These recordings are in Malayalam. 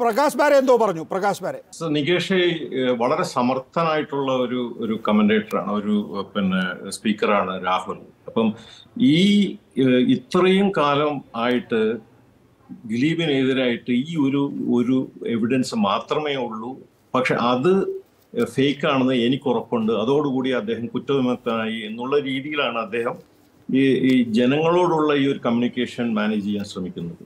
പ്രകാശ് ബാരെ എന്തോ പറഞ്ഞു. പ്രകാശ് ബാരെ, നികേഷ് വളരെ സമർത്ഥനായിട്ടുള്ള ഒരു കമന്റേറ്ററാണ്, ഒരു സ്പീക്കറാണ് രാഹുൽ. അപ്പം ഈ ഇത്രയും കാലം ആയിട്ട് ദിലീപിനെതിരായിട്ട് ഈ ഒരു എവിഡൻസ് മാത്രമേ ഉള്ളൂ, പക്ഷെ അത് ഫേക്ക് ആണെന്ന് എനിക്ക് ഉറപ്പുണ്ട്, അതോടുകൂടി അദ്ദേഹം കുറ്റവിമുക്തനായി എന്നുള്ള രീതിയിലാണ് അദ്ദേഹം ഈ ജനങ്ങളോടുള്ള ഈ ഒരു കമ്മ്യൂണിക്കേഷൻ മാനേജ് ചെയ്യാൻ ശ്രമിക്കുന്നത്.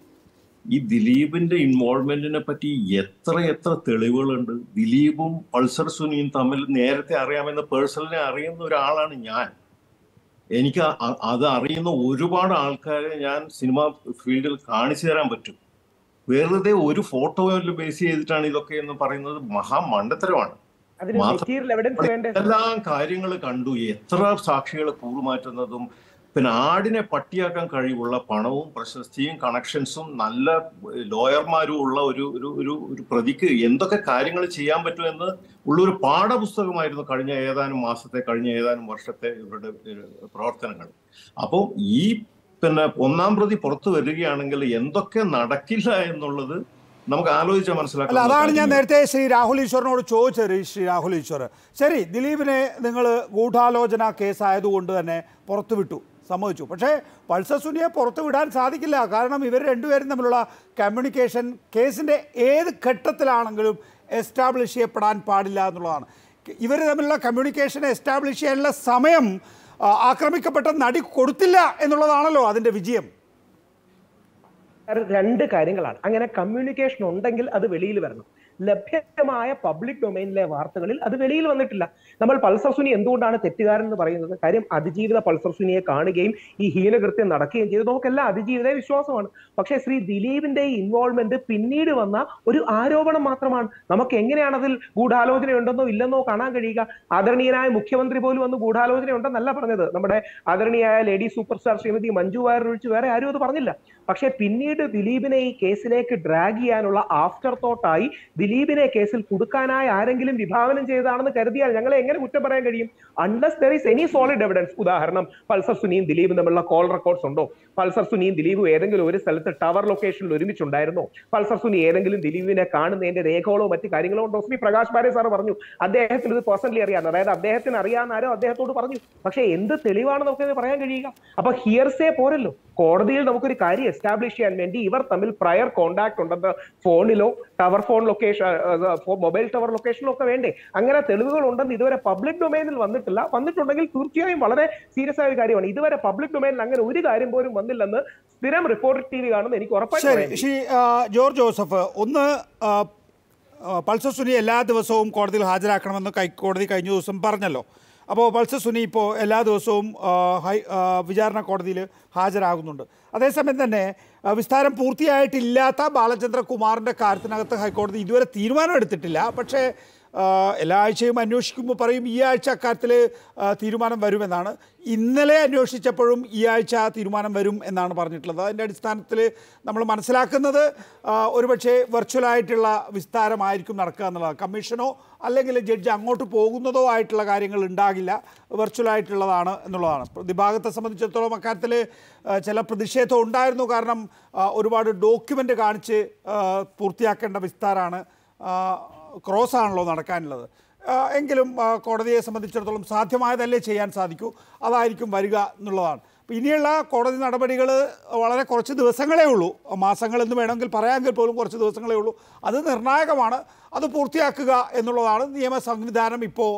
ഈ ദിലീപിന്റെ ഇൻവോൾവ്മെന്റിനെ പറ്റി എത്ര തെളിവുകളുണ്ട്. ദിലീപും പൾസർ സുനിയും തമ്മിൽ നേരത്തെ അറിയാമെന്ന് പേഴ്സണലിനെ അറിയുന്ന ഒരാളാണ് ഞാൻ. എനിക്ക് അത് അറിയുന്ന ഒരുപാട് ആൾക്കാരെ ഞാൻ സിനിമാ ഫീൽഡിൽ കാണിച്ചു തരാൻ പറ്റും. വെറുതെ ഒരു ഫോട്ടോയിൽ ബേസ് ചെയ്തിട്ടാണ് ഇതൊക്കെ എന്ന് പറയുന്നത് മഹാമണ്ഡത്തരമാണ്. എല്ലാ കാര്യങ്ങൾ കണ്ടു, എത്ര സാക്ഷികൾ കൂറുമാറ്റുന്നതും, പിന്നെ ആടിനെ പട്ടിയാക്കാൻ കഴിവുള്ള പണവും പ്രശസ്തിയും കണക്ഷൻസും നല്ല ലോയർമാരും ഉള്ള ഒരു പ്രതിക്ക് എന്തൊക്കെ കാര്യങ്ങൾ ചെയ്യാൻ പറ്റുമെന്ന് ഉള്ളൊരു പാഠപുസ്തകമായിരുന്നു കഴിഞ്ഞ ഏതാനും മാസത്തെ, കഴിഞ്ഞ ഏതാനും വർഷത്തെ ഇവരുടെ പ്രവർത്തനങ്ങൾ. അപ്പോൾ ഈ ഒന്നാം പ്രതി പുറത്തു വരികയാണെങ്കിൽ എന്തൊക്കെ നടക്കില്ല എന്നുള്ളത് നമുക്ക് ആലോചിച്ചാൽ മനസ്സിലാക്കാം. അതാണ് ഞാൻ നേരത്തെ ശ്രീ രാഹുൽ ഈശ്വറിനോട് ചോദിച്ചത്. ശ്രീ രാഹുൽ ഈശ്വർ, ശരി, ദിലീപിനെ നിങ്ങൾ ഗൂഢാലോചന കേസായതുകൊണ്ട് തന്നെ പുറത്തുവിട്ടു, സമ്മതിച്ചു. പക്ഷേ പൾസർ സുനിയെ പുറത്തു വിടാൻ സാധിക്കില്ല, കാരണം ഇവർ രണ്ടുപേരും തമ്മിലുള്ള കമ്മ്യൂണിക്കേഷൻ കേസിൻ്റെ ഏത് ഘട്ടത്തിലാണെങ്കിലും എസ്റ്റാബ്ലിഷ് ചെയ്യപ്പെടാൻ പാടില്ല എന്നുള്ളതാണ്. ഇവർ തമ്മിലുള്ള കമ്മ്യൂണിക്കേഷനെ എസ്റ്റാബ്ലിഷ് ചെയ്യാനുള്ള സമയം ആക്രമിക്കപ്പെട്ട നടി കൊടുത്തില്ല എന്നുള്ളതാണല്ലോ അതിൻ്റെ വിജയം. രണ്ട് കാര്യങ്ങളാണ്. അങ്ങനെ കമ്മ്യൂണിക്കേഷൻ ഉണ്ടെങ്കിൽ അത് വെളിയിൽ വരണം. ലഭ്യമായ പബ്ലിക് ഡൊമൈനിലെ വാർത്തകളിൽ അത് വെളിയിൽ വന്നിട്ടില്ല. നമ്മൾ പൾസർ സുനി എന്തുകൊണ്ടാണ് തെറ്റുകാരൻ എന്ന് പറയുന്നത്? കാര്യം അതിജീവിത പൾസർ സുനിയെ കാണുകയും ഈ ഹീനകൃത്യം നടക്കുകയും ചെയ്തു. നമുക്കെല്ലാം അതിജീവിത വിശ്വാസമാണ്. പക്ഷേ ശ്രീ ദിലീപിന്റെ ഇൻവോൾവ്മെന്റ് പിന്നീട് വന്ന ഒരു ആരോപണം മാത്രമാണ്. നമുക്ക് എങ്ങനെയാണ് അതിൽ ഗൂഢാലോചന ഉണ്ടെന്നോ ഇല്ലെന്നോ കാണാൻ കഴിയുക? ആദരണീയനായ മുഖ്യമന്ത്രി പോലും വന്ന് ഗൂഢാലോചന ഉണ്ടെന്നല്ല പറഞ്ഞത്. നമ്മുടെ ആദരണീയായ lady super star Shrimati Manju Warrier ഒഴിച്ച് വേറെ ആരും അത് പറഞ്ഞില്ല. പക്ഷേ പിന്നീട് ദിലീപിനെ ഈ കേസിലേക്ക് ഡ്രാഗ് ചെയ്യാനുള്ള ആഫ്റ്റർ തോട്ടായി ദിലീപിനെ കേസിൽ കുടുക്കാനായി ആരെങ്കിലും വിഭാവനം ചെയ്തതാണെന്ന് കരുതിയാൽ ഞങ്ങളെ എങ്ങനെ കുറ്റം പറയാൻ കഴിയും? Unless there is any solid evidence. ഉദാഹരണം, പൾസർ സുനിയും ദിലീപും തമ്മിലുള്ള കോൾ റെക്കോർഡ്സ് ഉണ്ടോ? പൾസർ സുനിയും ദിലീപും ഏതെങ്കിലും ഒരു സ്ഥലത്ത് ടവർ ലൊക്കേഷനിൽ ഒരുമിച്ചുണ്ടായിരുന്നോ? പൾസർ സുനി ഏതെങ്കിലും ദിലീപിനെ കാണുന്നതിന്റെ രേഖകളോ മറ്റു കാര്യങ്ങളോ ഉണ്ടോ? ശ്രീ പ്രകാശ് ബാരെ സാറ് പറഞ്ഞു അദ്ദേഹത്തിന് ഇത് പേഴ്സണലി അറിയാമെന്ന്. അതായത് അദ്ദേഹത്തിന് അറിയാമെന്നാരോ അദ്ദേഹത്തോട് പറഞ്ഞു. പക്ഷേ എന്ത് തെളിവാണ് നമുക്കത് പറയാൻ കഴിയുക? അപ്പൊ ഹിയർസേ പോരല്ലോ. കോടതിയിൽ നമുക്കൊരു കാര്യം എസ്റ്റാബ്ലിഷ് ചെയ്യാൻ വേണ്ടി ഇവർ തമ്മിൽ പ്രയർ കോണ്ടാക്ട് ഉണ്ടെന്ന് ഫോണിലോ tower phone location, mobile tower ലൊക്കേഷനിലോ ഒക്കെ വേണ്ടേ? അങ്ങനെ തെളിവുകൾ ഉണ്ടെന്ന് ഇതുവരെ പബ്ലിക് ഡൊമൈനിൽ വന്നിട്ടില്ല. വന്നിട്ടുണ്ടെങ്കിൽ തീർച്ചയായും വളരെ സീരിയസ് ആയ ഒരു കാര്യമാണ്. ഇതുവരെ പബ്ലിക് ഡൊമൈനിൽ അങ്ങനെ ഒരു കാര്യം പോലും വന്നില്ലെന്ന് സ്ഥിരം റിപ്പോർട്ടർ ടി വി കാണുന്ന എനിക്ക് ഉറപ്പായി. ശ്രീ ജോർജ് ജോസഫ്, ഒന്ന്, പൾസർ സുനി എല്ലാ ദിവസവും കോടതിയിൽ ഹാജരാക്കണമെന്ന് ഹൈക്കോടതി കഴിഞ്ഞ ദിവസം പറഞ്ഞല്ലോ. അപ്പോൾ പൾസർ സുനി ഇപ്പോൾ എല്ലാ ദിവസവും വിചാരണ കോടതിയിൽ ഹാജരാകുന്നുണ്ട്. അതേസമയം തന്നെ വിസ്താരം പൂർത്തിയായിട്ടില്ലാത്ത ബാലചന്ദ്ര കുമാറിൻ്റെ കാര്യത്തിനകത്ത് ഹൈക്കോടതി ഇതുവരെ തീരുമാനമെടുത്തിട്ടില്ല. പക്ഷേ എല്ലാ ആഴ്ചയും അന്വേഷിക്കുമ്പോൾ പറയും ഈ ആഴ്ച അക്കാര്യത്തിൽ തീരുമാനം വരുമെന്നാണ്. ഇന്നലെ അന്വേഷിച്ചപ്പോഴും ഈ ആഴ്ച തീരുമാനം വരും എന്നാണ് പറഞ്ഞിട്ടുള്ളത്. അതിൻ്റെ അടിസ്ഥാനത്തിൽ നമ്മൾ മനസ്സിലാക്കുന്നത് ഒരുപക്ഷെ വെർച്വലായിട്ടുള്ള വിസ്താരമായിരിക്കും നടക്കുക എന്നുള്ളതാണ്. കമ്മീഷനോ അല്ലെങ്കിൽ ജഡ്ജ് അങ്ങോട്ട് പോകുന്നതോ ആയിട്ടുള്ള കാര്യങ്ങൾ ഉണ്ടാകില്ല, വെർച്വലായിട്ടുള്ളതാണ് എന്നുള്ളതാണ്. ദിബാഗത്തെ സംബന്ധിച്ചിടത്തോളം അക്കാര്യത്തിൽ ചില പ്രതിഷേധം ഉണ്ടായിരുന്നു. കാരണം ഒരുപാട് ഡോക്യുമെൻ്റ് കാണിച്ച് പൂർത്തിയാക്കേണ്ട വിസ്താരമാണ്, ക്രോസ് ആണല്ലോ നടക്കാനുള്ളത്. എങ്കിലും കോടതിയെ സംബന്ധിച്ചിടത്തോളം സാധ്യമായതല്ലേ ചെയ്യാൻ സാധിക്കൂ, അതായിരിക്കും വരിക എന്നുള്ളതാണ്. അപ്പോൾ ഇനിയുള്ള കോടതി നടപടികൾ വളരെ കുറച്ച് ദിവസങ്ങളേ ഉള്ളൂ, മാസങ്ങളെന്ന് വേണമെങ്കിൽ പറയാമെങ്കിൽ പോലും കുറച്ച് ദിവസങ്ങളേ ഉള്ളൂ. അത് നിർണായകമാണ്. അത് പൂർത്തിയാക്കുക എന്നുള്ളതാണ് നിയമ സംവിധാനം ഇപ്പോൾ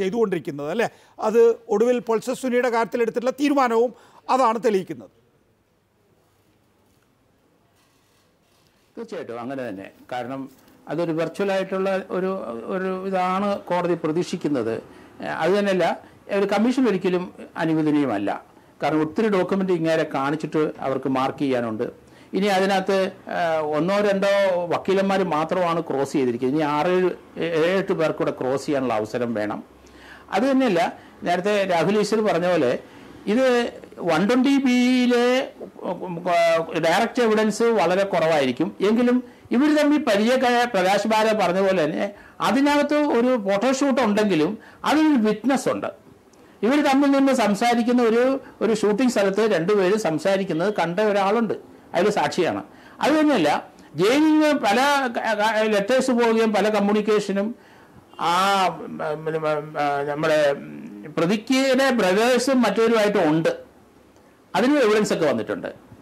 ചെയ്തുകൊണ്ടിരിക്കുന്നത്, അല്ലേ? അത് ഒടുവിൽ പൾസർ സുനിയുടെ കാര്യത്തിലെടുത്തിട്ടുള്ള തീരുമാനവും അതാണ് തെളിയിക്കുന്നത്. തീർച്ചയായിട്ടും അങ്ങനെ തന്നെ. കാരണം അതൊരു വെർച്വലായിട്ടുള്ള ഒരു ഇതാണ് കോടതി പ്രതീക്ഷിക്കുന്നത്. അതുതന്നെയല്ല, ഒരു കമ്മീഷൻ ഒരിക്കലും അനുവദനീയമല്ല. കാരണം ഒത്തിരി ഡോക്യുമെൻ്റ് ഇങ്ങനെ കാണിച്ചിട്ട് അവർക്ക് മാർക്ക് ചെയ്യാനുണ്ട്. ഇനി അതിനകത്ത് ഒന്നോ രണ്ടോ വക്കീലന്മാർ മാത്രമാണ് ക്രോസ് ചെയ്തിരിക്കുന്നത്. ഇനി 6-8 പേർക്കൂടെ ക്രോസ് ചെയ്യാനുള്ള അവസരം വേണം. അതുതന്നെയല്ല, നേരത്തെ രാഹുൽ ഈശ്വർ പറഞ്ഞ പോലെ ഇത് 120B-യിലെ ഡയറക്റ്റ് എവിഡൻസ് വളരെ കുറവായിരിക്കും. എങ്കിലും ഇവർ തമ്മിൽ പരിചയക്കായ പ്രകാശ് ബാര പറഞ്ഞ പോലെ തന്നെ അതിനകത്ത് ഒരു ഫോട്ടോഷൂട്ട് ഉണ്ടെങ്കിലും അതിനൊരു വിറ്റ്നസ് ഉണ്ട്. ഇവർ തമ്മിൽ നിന്ന് സംസാരിക്കുന്ന ഒരു ഷൂട്ടിംഗ് സ്ഥലത്ത് രണ്ടുപേരും സംസാരിക്കുന്നത് കണ്ട ഒരാളുണ്ട്, അതിൽ സാക്ഷിയാണ്. അത് തന്നെയല്ല, ജയിലിന് പല ലെറ്റേഴ്സ് പോവുകയും പല കമ്മ്യൂണിക്കേഷനും ആ നമ്മുടെ പ്രതിക്ക് ബ്രദേഴ്സും മറ്റവരുമായിട്ടും ഉണ്ട്. അതിന് എവിഡൻസ് ഒക്കെ വന്നിട്ടുണ്ട്.